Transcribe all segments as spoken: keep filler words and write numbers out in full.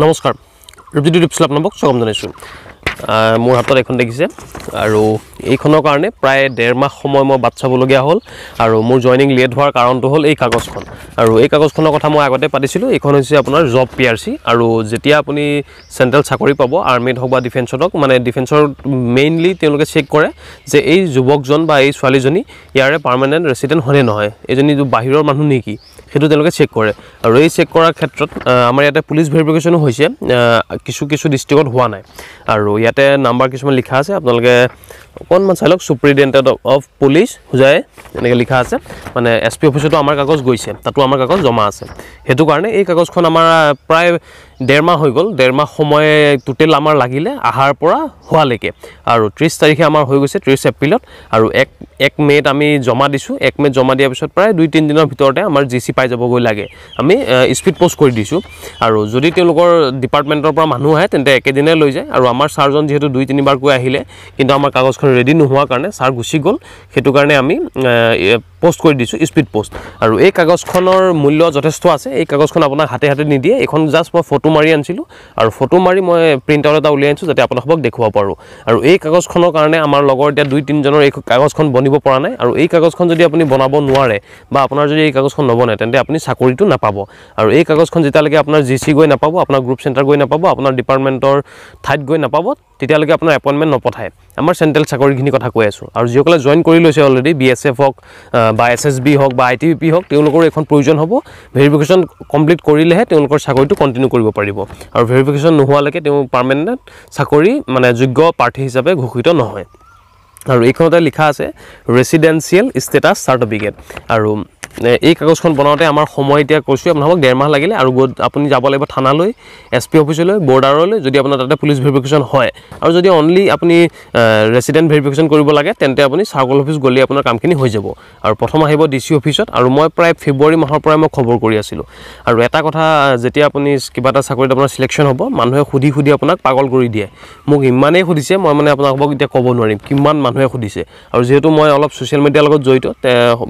नमस्कार रुपज्योति टिप्स आपनाक स्वागत जानाइछु मोर हातत एखन देखिसे आरो एखनर कारणे प्राय डेढ़ माह समय म बात सबलगिया हल आरो मोर जॉइनिंग लेट होवार कारण तो हल ए कागजखन आरो ए कागजखनर कथा म आगते पातिसिलु एखन होइसे आपनार जॉब पीआरसी आरो जेतिया आपुनी सेंट्रल साकरी पाबो आर्मी हक बा डिफेन्स हक माने डिफेन्सर मेइनली ते लोके चेक करे जे ए युवक जन बा ए स्वाली जनी यारे परमानेंट रेसिडेंट हने नय एजनी जो बाहिरर मानु नेकी हेतु तेलोके चेक करे आरो ए चेक करार क्षेत्रत आमार याते पुलिस भेरिफिकेशन होइसे किछु किछु डिस्ट्रिक्टत हुआ नाय आरो याते नंबर किसुमान लिखा आसे आपनलगे अकनमान साइलक सुप्रिटेंडेंट ऑफ पुलिस हुजाय एनेके लिखा आसे माने एसपी ऑफिस तो आमार कागज गइसे तातो आमार कागज जमा आसे हेतु कारणे ए कागजखन आमार प्राय डेढ़ माह हो गल डेढ़ माह समय टोटल आमार लागिले आहार परा हुआ लेके आरो तीस तारिखे आमार हो गइसे तीस एप्रिल आरो एक मेत आमी जमा दिसु एक मेत जमा दिया पिছত प्राय दुई तीन दिনৰ ভিতৰতে आमार जीसी पाइ যাব গৈ লাগে আমি স্পিড পোস্ট কৰি দিছো আৰু যদি তে লোকৰ ডিপাৰ্টমেন্টৰ পৰা মানুহ আহে তেন্তে একে দিনে লৈ যায় আৰু আমাৰ সাৰ্জন যেহেতু দুই তিন বাৰ কৈ আহিলে কিন্তু আমাৰ কাগজখন ৰেডি নোহোৱাৰ কাৰণে সাৰ গুছি গল হেতু কাৰণে আমি পোস্ট কৰি দিছো স্পিড পোস্ট আৰু এই কাগজখনৰ মূল্য যথেষ্ট আছে এই কাগজখন আপোনাক হাতে হাতে নি দিয়ে এখন জাস্ট মই ফটো মাৰি আনছিলো আৰু ফটো মাৰি মই প্ৰিন্ট আউট এটা উলিয়াই আনছো যাতে আপোনাক দেখুৱা পাৰো আৰু এই কাগজখনৰ কাৰণে আমাৰ লগৰ এতিয়া দুই তিন জনৰ এই কাগজখন বনিব পৰা নাই আৰু এই কাগজখন যদি আপুনি বনাব নোৱাৰে বা আপোনাৰ যদি এই কাগজখন নবনে তেন্তে আপুনি চাকৰিটো নাপাব আৰু এই কাগজখন যেটা লাগে আপোনাৰ জিসি গৈ নাপাব আপোনাৰ গ্ৰুপ সেন্টাৰ গৈ নাপাব আপোনাৰ ডিপাৰ্টমেন্টৰ ঠাইত গৈ নাপাব তেতিয়া লাগে আপোনাৰ এপয়েন্টমেন্ট নপঠায় আমাৰ সেন্ট্ৰেল চাকৰি গিনি কথা কৈ আছো আৰু যিকলে জয়েন কৰি লৈছে অলৰেডি বিএসএফ হক বা এসএসবি হক বা আইটিবিপি হক তেওঁলোকৰ এখন প্ৰয়োজন হ'ব ভেৰিফিকেশন কমপ্লিট কৰিলেহে তেওঁলোকৰ চাকৰিটো কন্টিনিউ কৰিব পাৰিব আৰু ভেৰিফিকেশন নোহোৱা লৈকে তেওঁ পাৰ্মানেন্ট চাকৰি মানে যোগ্য প্ৰাৰ্থী হিচাপে ঘোষিত নহয় আৰু এইখনতে লিখা আছে ৰেসিডেন্সিয়াল স্ট্যাটাস সাৰ্টিফিকেট আৰু এই কাগজখন বনাওতে আমাৰ সময় এতিয়া কৈছো আপোনাক ডেৰ মাহ লাগিলে আৰু আপুনি যাব লাগিব থানালৈ এসপি অফিচলৈ বৰ্ডাৰলৈ যদি আপোনাৰ তাতে পুলিশ ভেৰিফিকেশন হয় আৰু যদি অনলি আপুনি ৰেসিডেন্ট ভেৰিফিকেশন কৰিব লাগে তেন্তে আপুনি সাৰ্কল অফিচ গলি আপোনাৰ কামখিনি হৈ যাব আৰু প্ৰথম আহিব ডিসি অফিচত আৰু মই প্ৰায় ফেব্ৰুৱাৰী মাহৰ পৰা মই খবৰ কৰি আছিলো আৰু এটা কথা যেতিয়া আপুনি কিবা এটা চাকৰিত আপোনাৰ সিলেকশন হ'ব মানুহে খুদি খুদি আপোনাক পাগল কৰি দিয়ে মোক ইমানে খুদিছে মই মানে আপোনাক এতিয়া ক'ব নোৱাৰিম কিমান মানুহে খুদিছে আৰু যেহেতু মই অলপ সোশ্যাল মিডিয়াৰ লগত জড়িত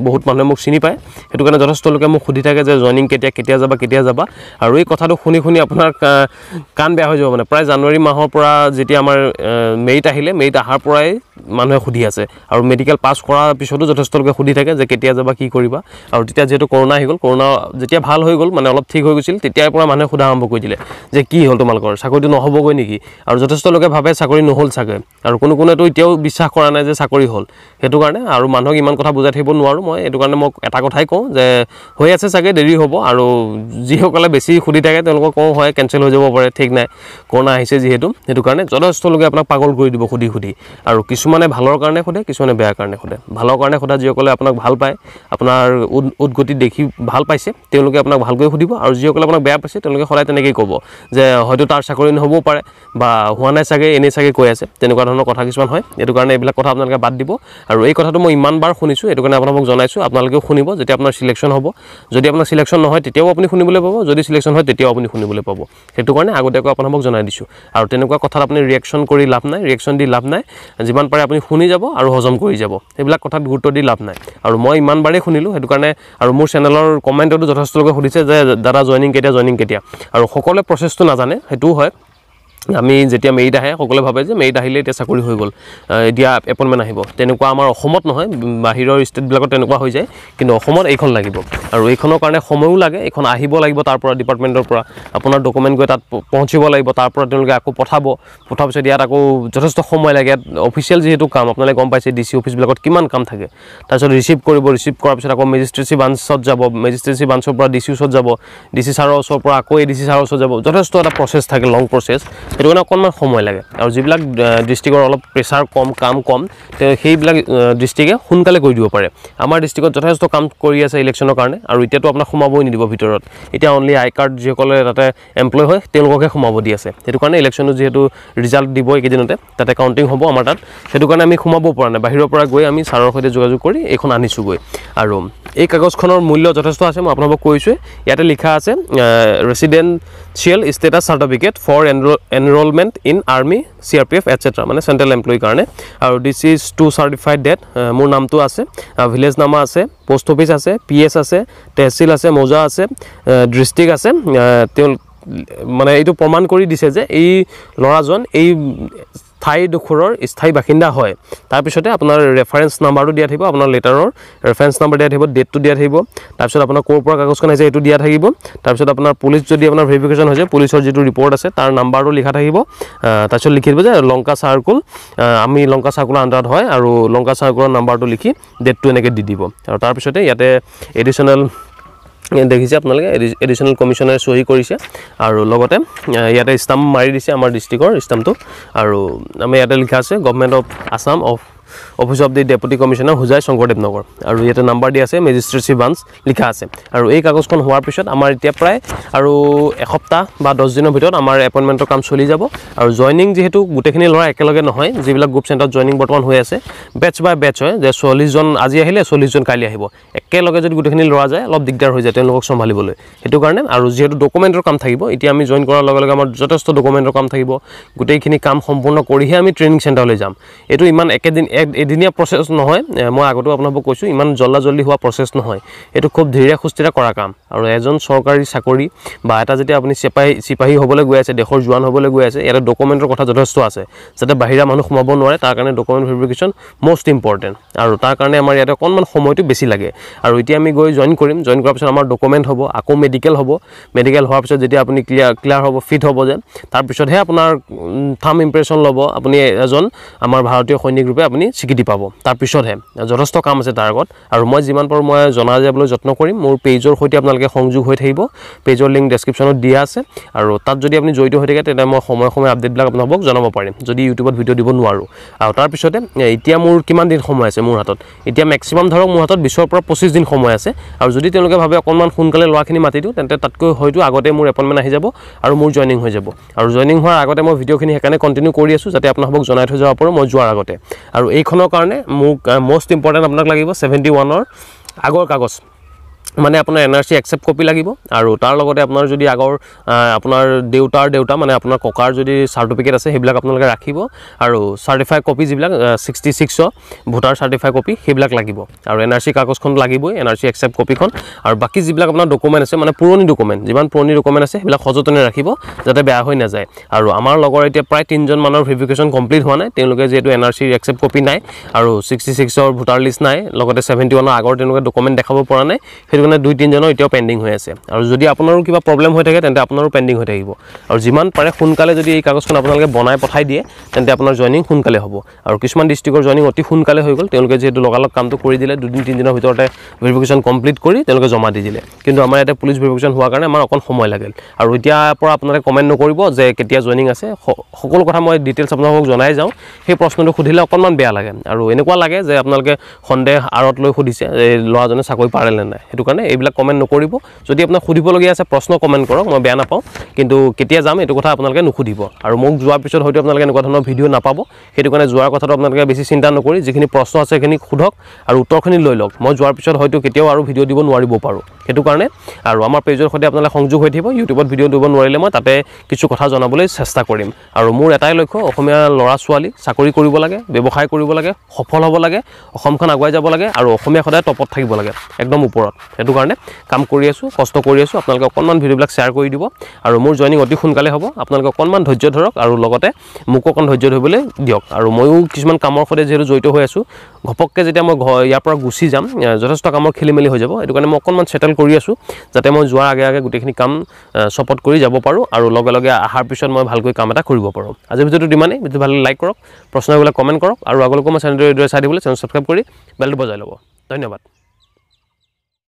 বহুত মানুহে মোক চিনি পায় हेतु कारण जथेष्ट लोके मोक खुदी थाके जे जॉइनिंग केतिया केतिया जाबा केतिया जाबा आरो ए कथाটো खुनी खुनी आपनार कान बेया हो जाबो माने प्राय जानुवारी माहर परा जेति आमार मेरिट आहिले मेरिट आहार पराय मानुहे खुदी आसे आरो मेडिकल पास करा पिछतो जथेष्ट लोके खुदी थाके जे केतिया जाबा की करिबा आरो तिता जेतु कोरोना आहि गल कोरोना जेतिया भाल होय गल माने अलप ठीक होय गसिल तिताय परा मानुहे खुदा आरम्भ करि दिले जे की हल तोमालकर साकरितो নহব গৈ নেকি आरो जथेष्ट लोके भाबे साकरि নহল साकरि आरो कोनो कोनो तो इतियाव विश्वास करा नाय जे साकरि हल हेतु कारणे आरो मानुहक इमान कथा बुझाइ थैब नवारो মই हेतु कारणे मक एटा कथा কওঁ যে হৈ আছে সাগে দেৰি হ'ব আৰু যিসকলে বেছি খুদি থাকে তেওঁলোক কওঁ হয় ক্যান্সেল হৈ যাব পাৰে ঠিক নাই কোনা আহিছে যেহেতু হেতু কাৰণে যথেষ্ট লোকে আপোনাক পাগল কৰি দিব খুদি খুদি আৰু কিছুমানে ভালৰ কাৰণে খুদে কিছুমানে বেয়া কাৰণে খুদে ভালৰ কাৰণে খুদা যিসকলে আপোনাক ভাল পায় আপোনাৰ উৎগতি দেখি ভাল পাইছে তেওঁলোকে আপোনাক ভালকৈ খুদিব আৰু যিসকলে আপোনাক বেয়া পাইছে তেওঁলোকে সদায় তেনেকৈ ক'ব যে হয়তো তাৰ চাকৰি নহ'ব পাৰে বা হোৱা নাই সাগে এনে সাগে কৈ আছে তেনেকুৱা ধৰণৰ কথা কিছুমান হয় হেতু কাৰণে এইবিলাক কথা আপোনালোকে বাদ দিব আৰু এই কথাটো মই ইমানবাৰ শুনিছো হেতু কাৰণে আপোনাক জনাইছো আপোনালোকে শুনিব যেতিয়া আপোনাৰ সিলেকশন হ'ব যদি আপোনাৰ সিলেকশন নহয় তেতিয়াও আপুনি শুনিবলৈ পাব যদি সিলেকশন হয় তেতিয়াও আপুনি শুনিবলৈ পাব হেতু কাৰণে আগতেকৈ আপোনাক জনাই দিছো আৰু তেনেকুৱা কথা আপুনি ৰিঅ্যাকশন কৰি লাভ নাই ৰিঅ্যাকশন দি লাভ নাই যিমান পাৰে আপুনি শুনি যাব আৰু হজম কৰি যাব এইবিলাক কথা গুৰুত্ব দি লাভ নাই আৰু মই ইমানবাৰে শুনিলো হেতু কাৰণে আৰু মোৰ চেনেলৰ কমেন্টটো যথেষ্ট লোকে সুধিছে যে দাদা জয়েনিং কেতিয়া জয়েনিং কেতিয়া আৰু সকলোৱে প্ৰচেছটো নাজানে হেতু হয় আমি যেতিয়া মেইড আহে সকলে ভাবে যে মেইড আহিলে এটা চাকৰি হৈ গল এতিয়া এপয়েন্টমেন্ট আহিব তেনেকুৱা আমাৰ অসমত নহয় বাহিৰৰ স্টেট বিলাকত তেনেকুৱা হৈ যায় কিন্তু অসমত এইখন লাগিব আৰু এইখনৰ কাৰণে সময়ও লাগে এইখন আহিব লাগিব তাৰ পৰা ডিপাৰ্টমেন্টৰ পৰা আপোনাৰ ডকুমেন্ট গৈ তাত পৌঁছিব লাগিব তাৰ পৰা তেওঁলোকে আকৌ পঠাব পঠাব পিছত ইয়াত আকৌ যথেষ্ট সময় লাগে অফিচিয়াল যেহেতু কাম আপোনালে গম পাইছে ডিসি অফিচ বিলাকত কিমান কাম থাকে তাৰছত ৰিসিভ কৰিব ৰিসিভ কৰাৰ পিছত আকৌ মেজিষ্ট্ৰেচি বাঞ্চত যাব মেজিষ্ট্ৰেচি বাঞ্চৰ পৰা ডিসি ওচৰত যাব ডিসি ছাৰৰ ওচৰৰ পৰা আকৌ এডিসি ছাৰৰ ওচৰত যাব যথেষ্ট এটা প্ৰচেছ থাকে লং প্ৰচেছ हेतु कारण अकन समय लगे और जीवन डिस्ट्रिक्टर अलग प्रेसार कम कम कम डिस्ट्रिक्टे सोनकाले कर दी पे आम डिस्ट्रिक्ट जथेष कम कर इलेक्शनर कारण और इतना अपना सोम निब भर इतना अनलि आई कार्ड जिसमें एमप्लय है सोम दी आसे हेतु कारण इलेक्शन जी रिजाल्ट दी एकदिनते तक काउंटिंग हम आम तक हेतु कारण आम सोम ना बाहर गई आम सार सहित जोजोग कर यह आनीसुगे और এই কাগজখনৰ মূল্য যথেষ্ট আছে মই আপোনাক কৈছো ইয়াতে লিখা আছে residential status certificate for enrolment in army CRPF etcetera মানে সেন্ট্ৰাল এমপ্লয়ি কাৰণে আৰু this is to certified that মোৰ নামটো আছে ভিলেজ নামা আছে পোস্ট অফিস আছে পিএস আছে তহসিল আছে মৌজা আছে ডিস্ট্রিক্ট আছে তেল माने एटु प्रमाण करि दिसे जे ए लराजन ए स्थायी दुखुरर स्थायी बाखिन्दा होय तार पिसते आपनार रेफरेंस नम्बरु दिया थइबो आपनार लेटरर रेफरेंस नम्बर दिया थइबो डेटटु दिया थइबो तार पिसत आपनार कोरपर कागजखन आइसे एटु दिया थइबो तार पिसत आपनार पुलिस जदि आपनार वेरिफिकेशन होय जे पुलिसर जेतु रिपोर्ट आसे तार नम्बरु लिखा थइबो तार पिसत लिखि दिबो जे लंका सर्कल आमी लंका सर्कल अंडर होय आरो लंका सर्कलर नम्बरटु लिखि डेटटु एनेके दि दिबो आरो तार पिसते याते एडिशनल देखिसे आपनाले एडिशनल कमिशनर सही करिसे आरो लगते याते स्टाम्प मारि दिसे आमार डिस्ट्रिक्टर स्टाम्प तो आरो आमे याते लिखा आसे government of Assam of office of the deputy commissioner Hojai Shankardev Nagar आरो याते नंबर दि आसे मजिस्ट्रेसी ब्रांच लिखा आसे आरो ए कागजखन होवार पिছত आमार इते प्राय आरो एक हप्ता बा दस दिनर भितर आमार अपॉइंटमेंटৰ काम চলি যাব आरो जॉइनिंग जेहेतु गुटेखिनि लरा एकलगे নহয় जेबिला ग्रुप सेन्टर जॉइनिंग बर्तमान হৈ আছে बैच बाय बैच হয় যে চল্লিশ জন আজি আহিলে চল্লিশ জন কালি আহিব एकलगे যদি गुटेखिनि लरा যায় অলপ দিগদার হৈ যায় তেওঁলোকক সম্ভালিবলৈ হেতু কাৰণে आरो जेहेतु ডকুমেন্টৰ কাম থাকিব ইতি আমি জয়েন কৰাৰ লগে লগে আমাৰ যথেষ্ট ডকুমেন্টৰ কাম থাকিব গুটেখিনি কাম সম্পূৰ্ণ কৰিহে আমি ট্ৰেনিং সেন্টাৰলৈ যাম এটো ইমান একেদিন एदिनिया प्रोसेस নহয় মই আগতো আপোনাক কৈছো ইমান জল্লা জল্লি হোৱা প্ৰসেস নহয় এটো খুব ধীৰে খুস্তিৰে কৰা কাম আৰু এজন সৰকাৰি চাকৰি বা এটা যেতিয়া আপুনি সিপাহী সিপাহী হ'বলৈ গৈ আছে দেশৰ জোৱান হ'বলৈ গৈ আছে এটা ডকুমেন্টৰ কথা যথেষ্ট আছে যেটা বাহিৰা মানুহ সোমাব নোৱাৰে তাৰ কাৰণে ডকুমেন্ট ভেৰিফিকেশ্যন মোস্ট ইম্পৰ্টেন্ট আৰু তাৰ কাৰণে আমাৰ ইয়াতে কোনমান সময়টো বেছি লাগে আৰু এতিয়া আমি গৈ জয়েন কৰিম জয়েন কৰাৰ পিছত আমাৰ ডকুমেন্ট হ'ব আকো মেডিকেল হ'ব মেডিকেল হোৱাৰ পিছত যেতিয়া আপুনি ক্লিয়াৰ ক্লিয়াৰ হ'ব ফিট হ'ব যেন তাৰ পিছতহে আপোনাৰ থাম ইমপ্ৰেছন ল'ব আপুনি এজন আমাৰ ভাৰতীয় সৈনিক ৰূপে আপুনি सिकिटी पाबो तार पिसर हे जथेष्ट काम आछे तार आगत आरो মই जिमान पर মই जना जाबल যত্ন কৰিম মোৰ পেজৰ হৈতে আপোনালকে সংযোগ হৈ থাকিব পেজৰ লিংক ডেসক্ৰিপচনত দিয়া আছে আৰু তাত যদি আপুনি জয়িত হৈ থাকে তেনে মই সময় সময় আপডেট ব্লগ আপোনাক জনাব পাৰিম যদি ইউটিউবত ভিডিও দিব নোৱাৰো আৰু তাৰ পিছতে এতিয়া মোৰ কিমান দিন সময় আছে মোৰ হাতত এতিয়া ম্যাক্সিমাম ধৰক মোৰ হাতত বিশ পৰা পঁচিশ দিন সময় আছে আৰু যদি তেওঁলোকে ভাবে অকনমান ফোনকালে লৱাখিনি মাতি দিও তেন্তে তাতকৈ হয়তো আগতে মোৰ এপয়েন্টমেন্ট আহি যাব আৰু মোৰ জয়েনিং হৈ যাব আৰু জয়েনিং হোৱাৰ আগতে মই ভিডিওখিনি হেকানে কন্টিনিউ কৰি আছো যাতে আপোনাক জনাই থৈ যাব পাৰো মই যোৱাৰ আগতে আৰু এইখনৰ কাৰণে মোক মোস্ট ইম্পৰ্টেন্ট আপোনাক লাগিব সাতাৱন্ন ৰ আগৰ কাগজ माने आपनर एनआरसी एक्सेप्ट कपि लागिबो आरो तार लगते आपनर जदि आगर आपनर देउतार देउता माने आपनर ककार जदि सर्टिफिकेट आसे हेब्लाक आपनलगे राखिबो आरो सर्टिफाई कपि जिब्लाक छियासठ भोटार सर्टिफाई कपि हेब्लाक लागिबो आरो एनआरसी कागजखन लागिबो एनआरसी एक्सेप्ट कपिखन आरो बाकी जिब्लाक आपनर डकुमेन्ट आसे माने पुरनि डकुमेन्ट जिमान पुरनि डकुमेन्ट आसे हेब्लाक खजतने राखिबो जाते बेया होय ना जाय आरो आमार लगरे एटा प्राय तीन जन मानर वेरिफिकेशन कमप्लीट होआ नाय तेनलगे जेतु एनआरसी एक्सेप्ट कपि नाय आरो छियासठ र भोटार लिस्ट नाय लगते इकहत्तर आगर तेनलगे डकुमेन्ट देखाबो परा नाय মানে দুই তিন জন ইটা পেন্ডিং হৈ আছে আৰু যদি আপোনাৰো কিবা প্ৰবলেম হৈ থাকে তেন্তে আপোনাৰো পেন্ডিং হৈ থাকিব আৰু যিমান পাৰে হুনকালে যদি এই কাগজখন আপোনালকে বনাই পঠাই দিয়ে তেন্তে আপোনাৰ জয়েনিং হুনকালে হ'ব আৰু কিমান ডিস্ট্ৰিক্টৰ জয়েনিং অতি হুনকালে হৈ গল তেওঁলোকে যেটো লগালক কামটো কৰি দিলে দুদিন তিন দিনৰ ভিতৰতে ভেৰিফিকেশ্যন কমপ্লিট কৰি তেওঁলোকে জমা দি দিলে কিন্তু আমাৰ এটা পুলিশ ভেৰিফিকেশ্যন হোৱাৰ কাৰণে আমাৰ অকন সময় লাগিল আৰু এতিয়া পৰা আপোনাৰে কমেন্ট নকৰিব যে কেতিয়া জয়েনিং আছে সকল কথা মই ডিটেইলছ আপোনাক জনাই যাও সেই প্ৰশ্নটো খুধিলে অকনমান বেয়া লাগে আৰু এনেকুৱা লাগে যে আপোনালকে খণ্ডে আৰত লৈ খুদিছে এই লৰাজনে চাকৰি পাৰেলে নাই हेतु कारण एबिला कमेन्ट नकरिबो जदि आपना खुदिबलगिया आसे प्रश्न कमेन्ट करक म बेया नापाउ किंतु केतिया जाम एतु कथा आपनालके नुखुदिबो आरो मक जुवा पिसर होयतो आपनालके एनका धৰণৰ ভিডিও নাপাবো हेतु कारण जुवा কথাটো आपनालके বেছি চিন্তা নকৰি যিখিনি প্ৰশ্ন আছে সেইখিনি খুধক আৰু উত্তৰখিনি লৈ লওক মই जुवा পিসर होयतो केतियाও আৰু ভিডিও দিব নোৱাৰিবো পাৰো हेतु कारण আৰু আমাৰ পেজৰ সৈতে আপোনালকে সংযোগ হৈ থাকিব ইউটিউবত ভিডিও দিব নোৱাৰিলে মই তাতে কিছু কথা জনাবলৈ চেষ্টা কৰিম আৰু মোৰ এটাই লক্ষ্য অসমীয়া লৰা ছোৱালী চাকৰি কৰিব লাগে ব্যৱসায় কৰিব লাগে সফল হ'ব লাগে অসমখন আগুৱাই যাব লাগে আৰু অসমীয়া সদায় টপত থাকিব লাগে একদম ওপৰত हेतु कारण काम करि आसु कष्ट करि आसु आपनालके अकनमान भिडियो ब्लग शेयर करि दिबो आरो मोर जॉइनिंग अति खुनकाले हबो आपनालके अकनमान धैर्य धरक आरो लगते मुककन धैर्य धरबले दियक आरो मयु किछमान कामर फदे जेरो जयित होय आसु घपकके जेटा म या पर गुसी जाम जथेष्ट कामर खिलिमेलि होय जाबो हेतु कारण म अकनमान सेटल करि आसु जाते म जुवा आगे आगे गुटेखिनि काम सपोर्ट करि जाबो पारो आरो लगे लगे आहार पिसन म भालকৈ काम এটা কৰিব পাৰো আজি ভিডিওটো দিমানে ভিডিও ভাল লাইক কৰক প্ৰশ্নগুলা কমেন্ট কৰক আৰু আগলৈকো ম চেনেলটো এড্ৰেছ আদিবলৈ চেনেল সাবস্ক্ৰাইব কৰি বেলটো বজাই লব ধন্যবাদ।